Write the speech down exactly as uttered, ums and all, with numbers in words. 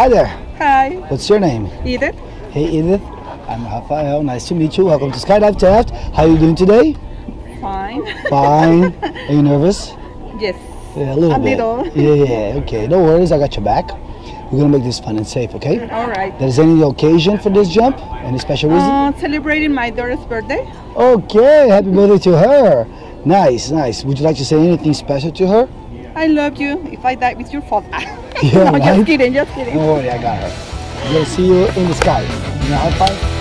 Hi there. Hi. What's your name? Edith. Hey Edith, I'm Rafael. Nice to meet you. Welcome to Skydive Taft. How are you doing today? Fine. Fine. Are you nervous? Yes. Yeah, a little a bit. Little. Yeah, yeah. Okay. No worries. I got your back. We're gonna make this fun and safe, okay? All right. There's any occasion for this jump? Any special reason? Uh, celebrating my daughter's birthday. Okay. Happy birthday to her. Nice, nice. Would you like to say anything special to her? I love you. If I die with your father. Yeah, no, right? Just kidding. Just kidding. Don't worry. I got her. We'll see you in the sky. You know, high five.